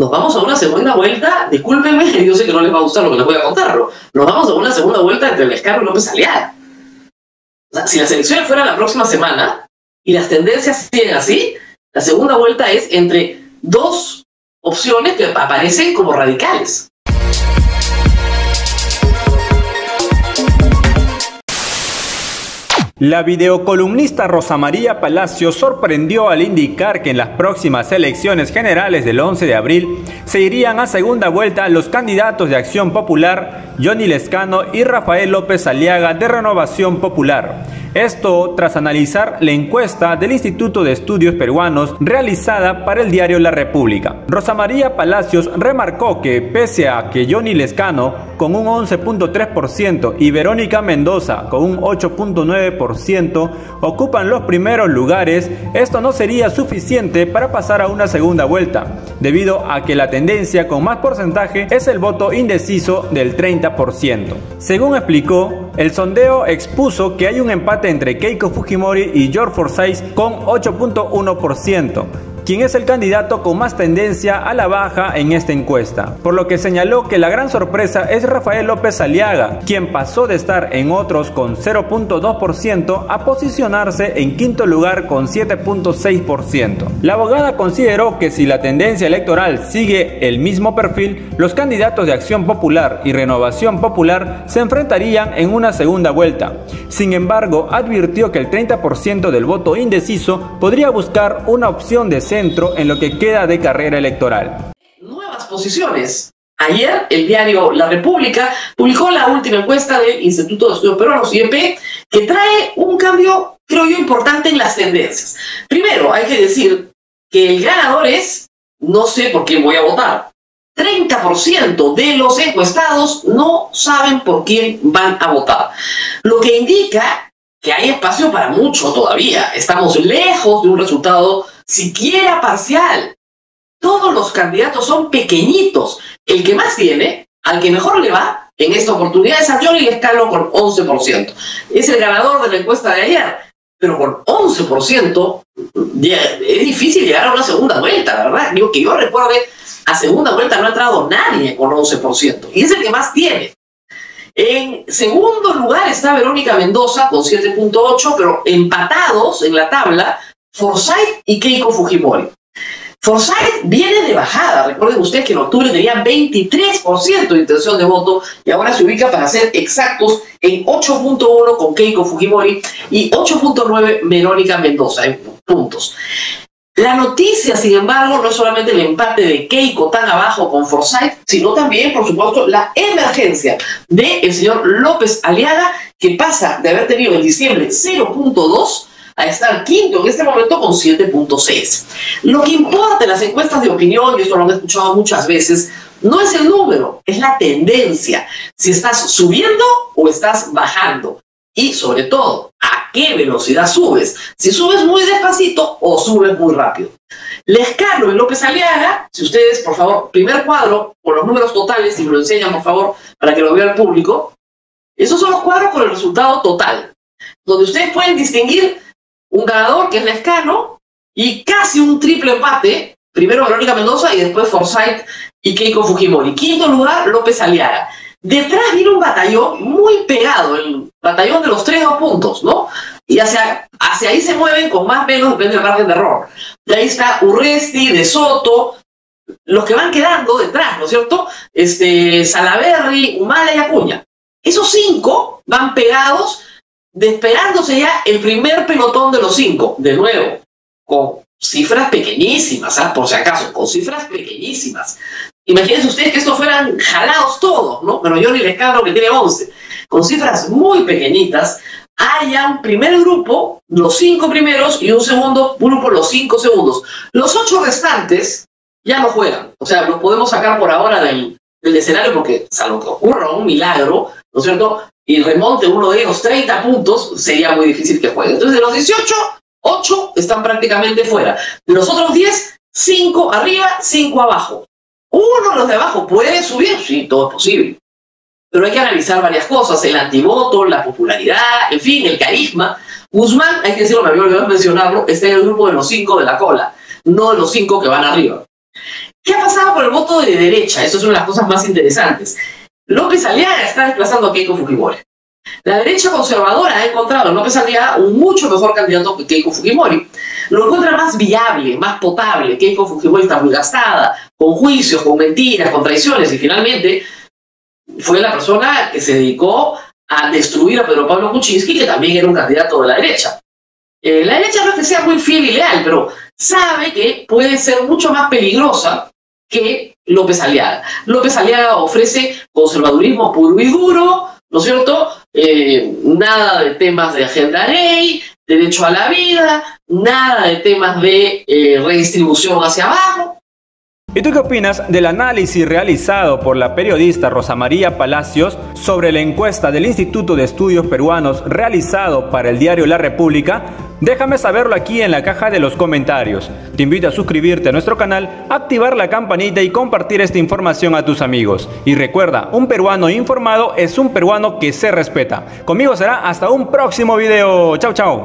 nos vamos a una segunda vuelta, discúlpenme, yo sé que no les va a gustar lo que les voy a contar, nos vamos a una segunda vuelta entre Lescano y López Aliaga. O sea, si las elecciones fueran la próxima semana y las tendencias siguen así, la segunda vuelta es entre dos opciones que aparecen como radicales. La videocolumnista Rosa María Palacios sorprendió al indicar que en las próximas elecciones generales del 11 de abril se irían a segunda vuelta los candidatos de Acción Popular, Yonhy Lescano y Rafael López Aliaga de Renovación Popular. Esto tras analizar la encuesta del Instituto de Estudios Peruanos realizada para el diario La República. Rosa María Palacios remarcó que pese a que Yonhy Lescano con un 11.3% y Verónika Mendoza con un 8.9% ocupan los primeros lugares, esto no sería suficiente para pasar a una segunda vuelta, debido a que la tendencia con más porcentaje es el voto indeciso del 30%. Según explicó, el sondeo expuso que hay un empate entre Keiko Fujimori y George Forsyth con 8.1%, quien es el candidato con más tendencia a la baja en esta encuesta, por lo que señaló que la gran sorpresa es Rafael López Aliaga, quien pasó de estar en otros con 0.2% a posicionarse en quinto lugar con 7.6%. La abogada consideró que si la tendencia electoral sigue el mismo perfil, los candidatos de Acción Popular y Renovación Popular se enfrentarían en una segunda vuelta. Sin embargo, advirtió que el 30% del voto indeciso podría buscar una opción de centro en lo que queda de carrera electoral. Nuevas posiciones. Ayer el diario La República publicó la última encuesta del Instituto de Estudios Peruanos, IEP, que trae un cambio, creo yo, importante en las tendencias. Primero, hay que decir que el ganador es, no sé por quién voy a votar. 30% de los encuestados no saben por quién van a votar, lo que indica que hay espacio para mucho todavía. Estamos lejos de un resultado siquiera parcial. Todos los candidatos son pequeñitos. El que más tiene, al que mejor le va, en esta oportunidad es a Yonhy Lescano con 11%. Es el ganador de la encuesta de ayer, pero con 11% es difícil llegar a una segunda vuelta, ¿verdad? Digo, que yo recuerde, a segunda vuelta no ha entrado nadie con 11%, y es el que más tiene. En segundo lugar está Verónika Mendoza con 7.8, pero empatados en la tabla Forsyth y Keiko Fujimori. Forsyth viene de bajada. Recuerden ustedes que en octubre tenía 23% de intención de voto y ahora se ubica, para ser exactos, en 8.1 con Keiko Fujimori y 8.9 Verónika Mendoza en puntos. La noticia, sin embargo, no es solamente el empate de Keiko tan abajo con Forsyth, sino también, por supuesto, la emergencia del señor López Aliaga, que pasa de haber tenido en diciembre 0.2 a estar quinto en este momento con 7.6. Lo que importa en las encuestas de opinión, y esto lo han escuchado muchas veces, no es el número, es la tendencia. Si estás subiendo o estás bajando. Y sobre todo, ¿a qué velocidad subes? Si subes muy despacito o subes muy rápido. Lescano y López Aliaga, si ustedes, por favor, primer cuadro con los números totales, si me lo enseñan, por favor, para que lo vea el público. Esos son los cuadros con el resultado total, donde ustedes pueden distinguir un ganador que es Lescano y casi un triple empate, primero Verónika Mendoza y después Forsyth y Keiko Fujimori. Quinto lugar, López Aliaga. Detrás viene un batallón muy pegado, el batallón de los 3 puntos, ¿no? Y hacia ahí se mueven con más o menos, depende del margen de error. De ahí está Urresti, De Soto, los que van quedando detrás, ¿no es cierto? Salaberry, Humala y Acuña. Esos 5 van pegados, despegándose ya el primer pelotón de los 5, de nuevo, con cifras pequeñísimas, ¿sabes? Por si acaso, con cifras pequeñísimas. Imagínense ustedes que estos fueran jalados todos, ¿no? Pero Yonhy Lescano, que tiene 11, con cifras muy pequeñitas, haya un primer grupo, los 5 primeros, y un segundo grupo, los 5 segundos. Los 8 restantes ya no juegan. O sea, los podemos sacar por ahora del escenario porque, salvo que ocurra un milagro, ¿no es cierto? Y remonte uno de ellos 30 puntos, sería muy difícil que juegue. Entonces, de los 18, 8 están prácticamente fuera. De los otros 10, 5 arriba, 5 abajo. Uno de los de abajo puede subir, sí, todo es posible. Pero hay que analizar varias cosas, el antivoto, la popularidad, en fin, el carisma. Guzmán, hay que decirlo, me había olvidado mencionarlo, está en el grupo de los 5 de la cola, no de los 5 que van arriba. ¿Qué ha pasado con el voto de derecha? Eso es una de las cosas más interesantes. López Aliaga está desplazando a Keiko Fujimori. La derecha conservadora ha encontrado en López Aliaga un mucho mejor candidato que Keiko Fujimori. Lo encuentra más viable, más potable. Keiko Fujimori está muy gastada, con juicios, con mentiras, con traiciones, y finalmente fue la persona que se dedicó a destruir a Pedro Pablo Kuczynski, que también era un candidato de la derecha. La derecha no es que sea muy fiel y leal, pero sabe que puede ser mucho más peligrosa que López Aliaga. López Aliaga ofrece conservadurismo puro y duro, ¿no es cierto? Nada de temas de agenda ley, derecho a la vida, nada de temas de redistribución hacia abajo. ¿Y tú qué opinas del análisis realizado por la periodista Rosa María Palacios sobre la encuesta del Instituto de Estudios Peruanos realizado para el diario La República? Déjame saberlo aquí en la caja de los comentarios. Te invito a suscribirte a nuestro canal, activar la campanita y compartir esta información a tus amigos. Y recuerda, un peruano informado es un peruano que se respeta. Conmigo será hasta un próximo video. Chau, chau.